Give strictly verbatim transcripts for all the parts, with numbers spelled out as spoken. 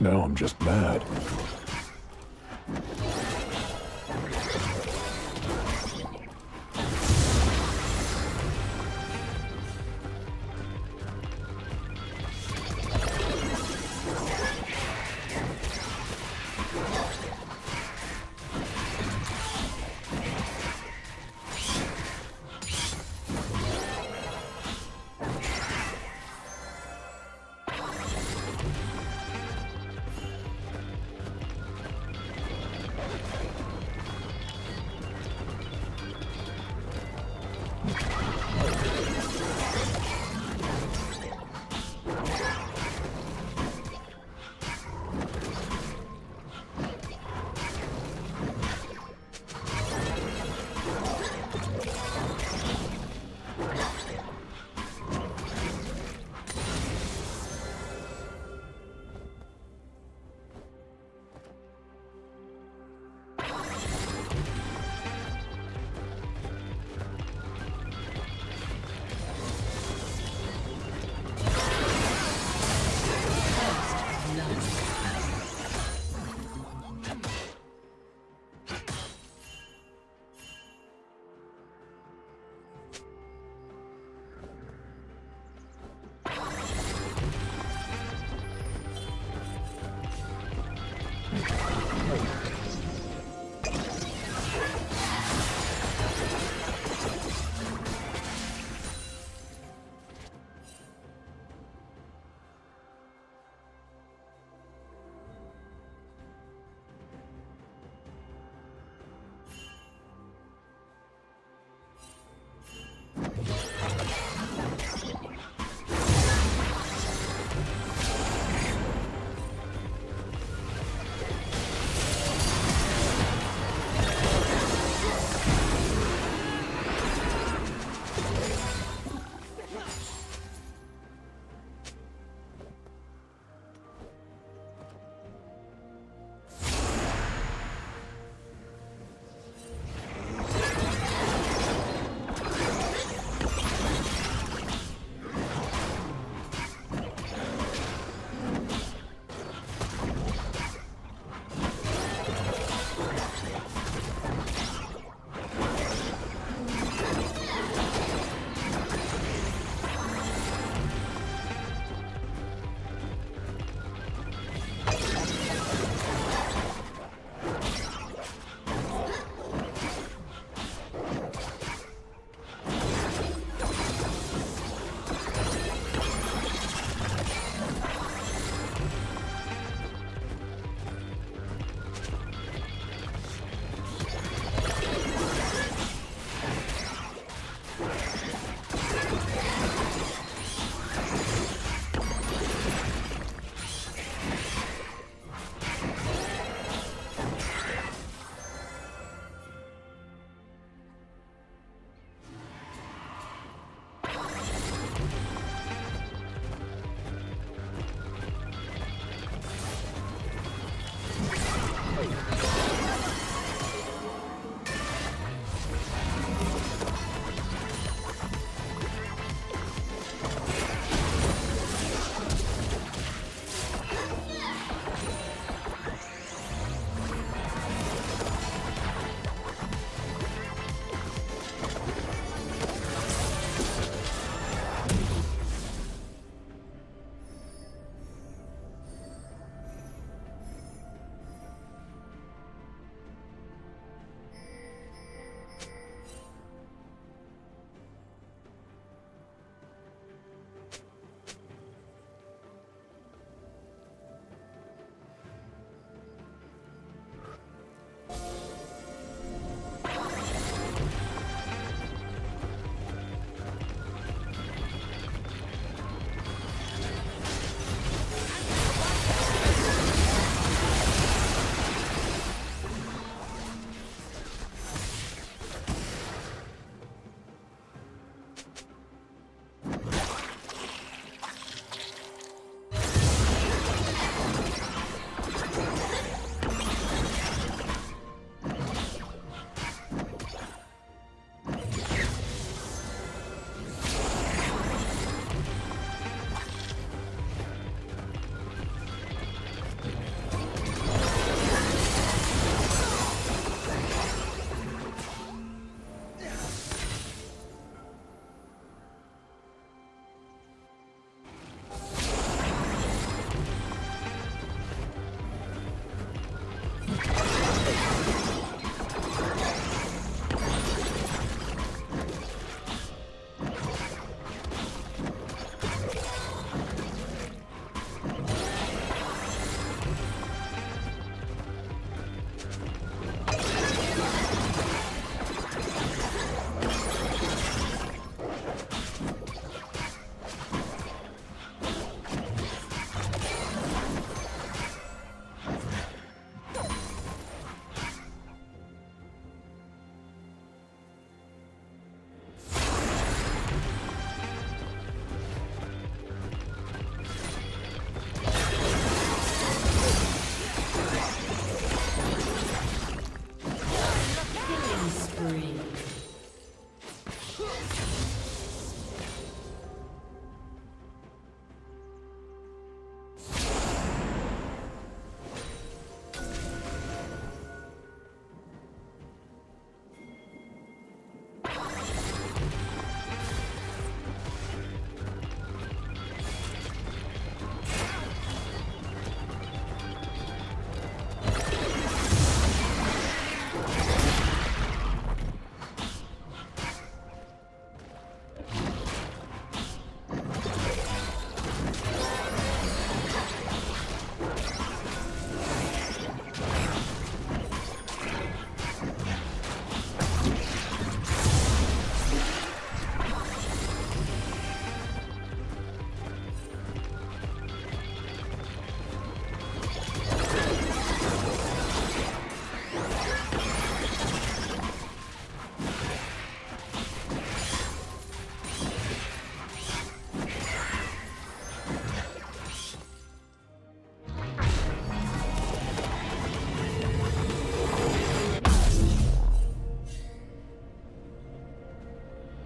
Now I'm just mad.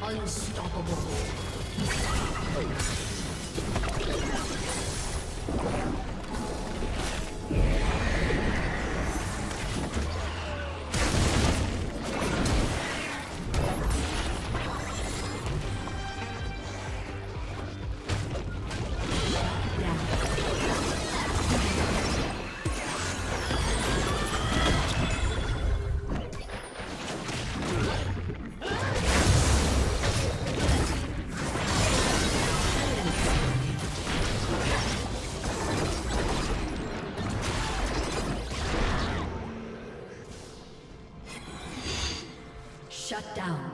Unstoppable. Shut down.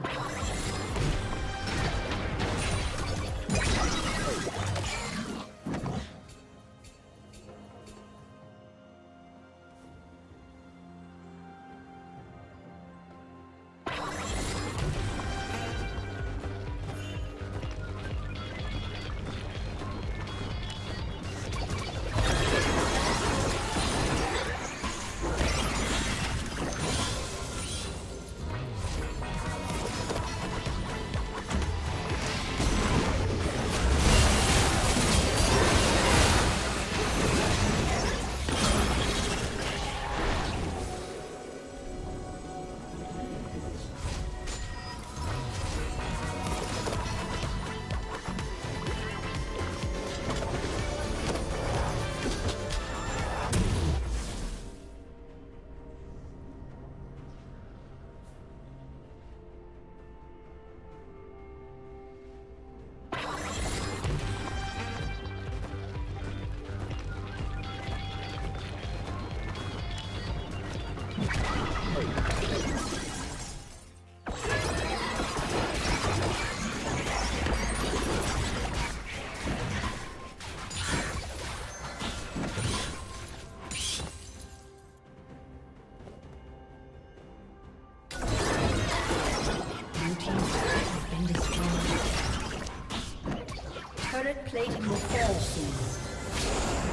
Plating will fall soon.